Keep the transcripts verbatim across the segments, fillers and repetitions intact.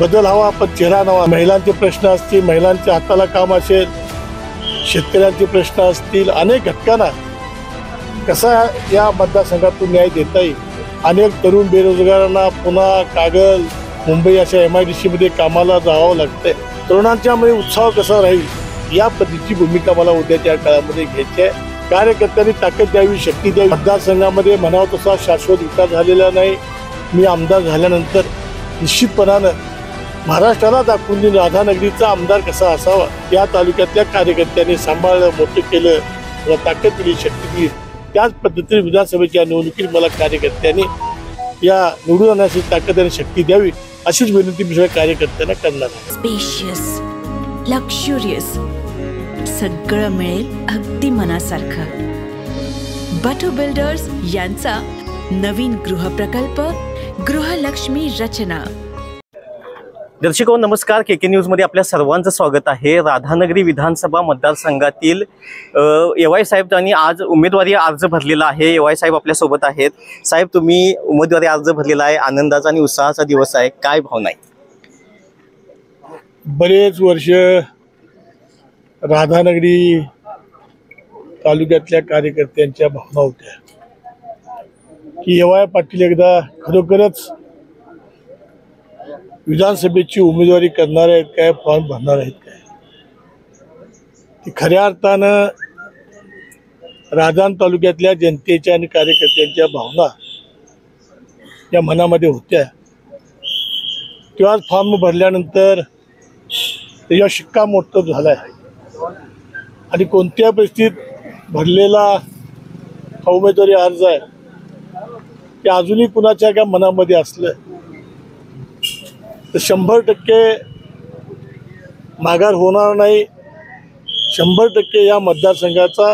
बदल हवा पण चेहरा नवा। महिलांचे प्रश्न असतील, महिलांच्या हाताला काम असेल, शेतकऱ्यांचे प्रश्न असतील, अनेक घटकांना कसा या मतदारसंघातून न्याय देता येईल। अनेक तरुण बेरोजगारांना पुन्हा कागल, मुंबई अशा एम आय डी सी मध्ये कामाला जावं लागतंय। तरुणांच्यामध्ये उत्साह कसा राहील या पद्धतीची भूमिका मला उद्याच्या काळामध्ये घ्यायची आहे। कार्यकर्त्यांनी ताकद द्यावी, शक्ती द्यावी। मतदारसंघामध्ये म्हणावं तसा शाश्वत विकास झालेला नाही। मी आमदार झाल्यानंतर निश्चितपणानं महाराष्ट्राला दाखवून देईन राधानगरीचा आमदार कसा असावा। या तालुक्यातल्या कार्यकर्त्यांनी सांभाळलं, मोठं केलं, मला ताकद दिली, शक्ती दिली। त्याच पद्धतीने विधानसभेच्या निवडणुकीत मला कार्यकर्त्यांनी या निवडून आणण्याची ताकद आणि शक्ती द्यावी अशीच विनंती मी सगळ्या कार्यकर्त्यांना करणार आहे। स्पेशियस, लक्झुरियस सगळं मिळेल अगदी मनासारखं। बटू बिल्डर्स यांचा नवीन गृह प्रकल्प गृहलक्ष्मी रचना। दर्शको नमस्कार, के के न्यूज मध्ये आपल्या सर्वांचं स्वागत आहे। राधानगरी विधानसभा मतदारसंघातील ए वाय साहेबांनी आज उमेदवारी अर्ज भरलेला आहे। ए वाय साहेब आपल्या सोबत आहेत। साहेब, तुम्ही उमेदवारी अर्ज भरलेला आहे, आनंदाचा आणि उत्साहाचा दिवस आहे, काय भावना आहे? बरेच वर्ष राधानगरी तालुक्यातल्या कार्यकर्त्यांच्या भावना होत्या की ए वाय पाटील एकदा खरोखरच विधानसभेची उमेदवारी करणार आहेत काय, फॉर्म भरणार आहेत काय। ते खऱ्या अर्थानं राधान तालुक्यातल्या जनतेच्या आणि कार्यकर्त्यांच्या भावना या मनामध्ये होत्या। तेव्हा फॉर्म भरल्यानंतर त्याचा शिक्का मोठा झाला आहे आणि कोणत्या परिस्थितीत भरलेला हा उमेदवारी अर्ज आहे ते अजूनही कुणाच्या का मनामध्ये असलं तर शंभर टक्के माघार होणार नाही। शंभर टक्के या मतदारसंघाचा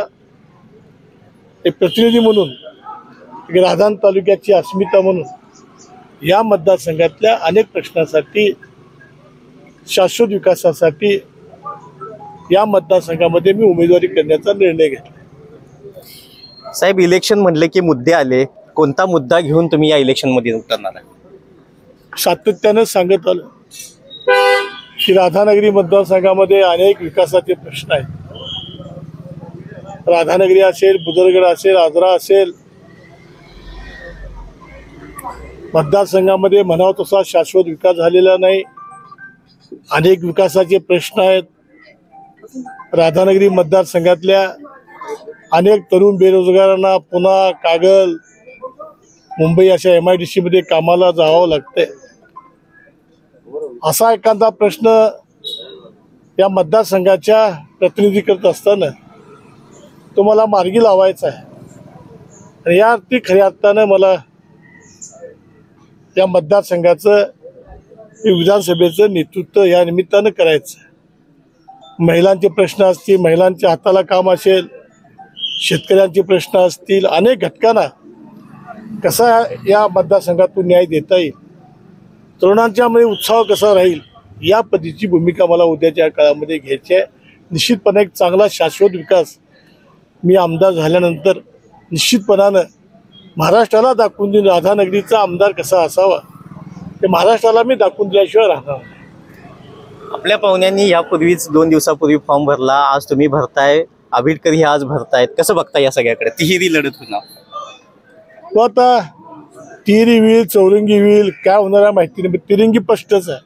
एक प्रतिनिधी म्हणून, राधान तालुक्याची अस्मिता म्हणून या मतदारसंघातल्या अनेक प्रश्नासाठी, शाश्वत विकासासाठी या मतदारसंघामध्ये मी उमेदवारी करण्याचा निर्णय घेतला। साहेब, इलेक्शन म्हणले की मुद्दे आले, कोणता मुद्दा घेऊन तुम्ही या इलेक्शनमध्ये उतरणार आहे? सातत्याने सांगत आलो की राधानगरी मतदारसंघामध्ये अनेक विकासाचे प्रश्न आहेत। राधानगरी असेल, बुदरगड असेल, आजरा असेल, मतदारसंघामध्ये म्हणावा तसा शाश्वत विकास झालेला नाही। अनेक विकासाचे प्रश्न आहेत। राधानगरी मतदारसंघातल्या अनेक तरुण बेरोजगारांना पुन्हा कागल, मुंबई अशा एम आय डी सी मध्ये कामाला जावं लागतंय। असा एखादा प्रश्न या मतदारसंघाच्या प्रतिनिधी करत असताना तुम्हाला मार्गी लावायचा आहे आणि या अर्थी खऱ्या अर्थानं मला या मतदारसंघाचं विधानसभेचं नेतृत्व या निमित्तानं करायचं आहे। महिलांचे प्रश्न असतील, महिलांच्या हाताला काम असेल, शेतकऱ्यांचे प्रश्न असतील, अनेक घटकांना कसा या मतदारसंघातून न्याय देता येईल, तरुणांच्यामध्ये उत्साह कसा राहील या पद्धतीची भूमिका मला उद्याच्या काळामध्ये घ्यायची आहे। निश्चितपणे एक चांगला शाश्वत विकास मी आमदार झाल्यानंतर निश्चितपणानं महाराष्ट्राला दाखवून देईन राधानगरीचा आमदार कसा असावा ते महाराष्ट्राला मी दाखवून दिल्याशिवाय राहणार नाही। आपल्या पाहुण्यांनी यापूर्वीच दोन दिवसापूर्वी फॉर्म भरला, आज तुम्ही भरताय, आंबेडकर ही आज भरतायत, कसं बघताय या सगळ्याकडे? तिहेरी लढत होणार, तो आता तिरी होईल, चौरंगी होईल, काय होणार आहे माहिती नाही। तिरंगी स्पष्टच आहे,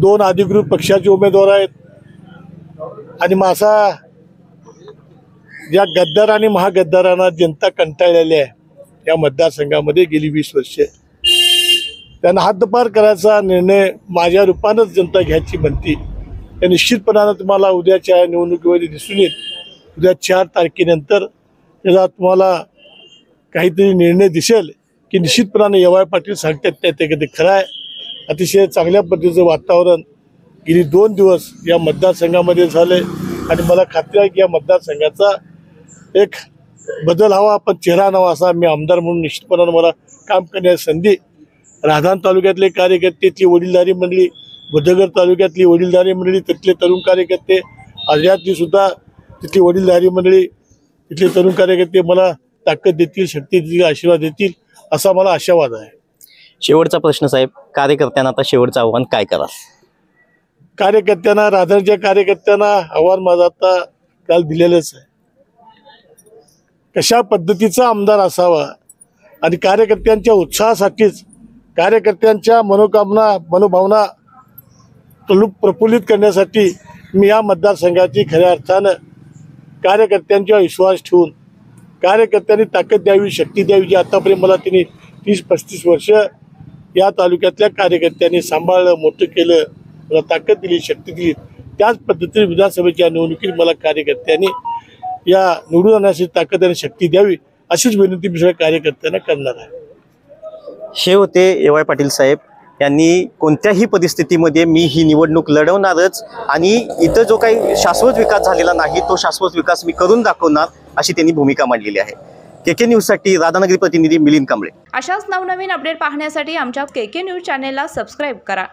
दोन अधिकृत पक्षाचे उमेदवार आहेत आणि मासा या गद्दार आणि महागद्दारांना जनता कंटाळलेली आहे। या मतदारसंघामध्ये गेली वीस वर्षे त्यांना हद्दपार करायचा निर्णय माझ्या रूपानंच जनता घ्यायची म्हणती ते निश्चितपणानं तुम्हाला उद्याच्या निवडणुकीमध्ये दिसून येईल। उद्या चार तारखेनंतर त्याला तुम्हाला काहीतरी निर्णय दिसेल की निश्चितपणाने ए वाय पाटील सांगतात त्या ते कधी खरं आहे। अतिशय चांगल्या पद्धतीचं वातावरण गेली दोन दिवस या मतदारसंघामध्ये झाले आणि मला खात्री आहे की या मतदारसंघाचा एक बदल हवा पण चेहरा नवा असा मी आमदार म्हणून निश्चितपणाने मला काम करण्याची संधी राधान तालुक्यातले कार्यकर्तेची वडीलधारी मंडळी, बुद्धगड तालुक्यातली वडीलधारी मंडळी, तिथले तरुण कार्यकर्ते, आजरातली सुद्धा तिथली वडीलधारी मंडळी, तिथले तरुण कार्यकर्ते मला ताकद देतील, शक्ती देतील, आशीर्वाद देतील असा मला आशावाद आहे। शेवटचा प्रश्न साहेब, कार्यकर्त्यांना आता शेवटचं आव्हान काय करा? कार्यकर्त्यांना, राधानगरीच्या कार्यकर्त्यांना आव्हान माझं आता काल दिलेलंच आहे. कशा पद्धतीचा आमदार असावा आणि कार्यकर्त्यांच्या उत्साहासाठीच कार्यकर्त्यांच्या मनोकामना मनोभावना तलूप प्रफुल्लित करण्यासाठी मी या मतदारसंघाची खऱ्या अर्थानं कार्यकर्त्यांच्या विश्वास ठेवून कार्यकर्त्यांनी ताकद द्यावी, शक्ती द्यावी, जी आतापर्यंत मला त्यांनी तीस पस्तीस वर्ष या तालुक्यातल्या कार्यकर्त्यांनी सांभाळलं, मोठं केलं, मला ताकद दिली, शक्ती दिली. त्याच पद्धतीने विधानसभेच्या निवडणुकीत मला कार्यकर्त्यांनी या निवडून आणण्याची ताकद आणि शक्ती द्यावी अशीच विनंती मी सगळ्या कार्यकर्त्यांना करणार आहे. हे होते ए वाय पाटील साहेब. यांनी कोणत्याही परिस्थितीमध्ये मी ही निवडणूक लढवणारच आणि इथं जो काही शाश्वत विकास झालेला नाही तो शाश्वत विकास मी करून दाखवणार अशी त्यांनी भूमिका मांडलेली आहे. केके न्यूज साठी राधानगरी प्रतिनिधी मिलिंद कांबळे. अशाच नवनवीन अपडेट पाहण्यासाठी आमच्या केके न्यूज चॅनेलला सबस्क्राईब करा.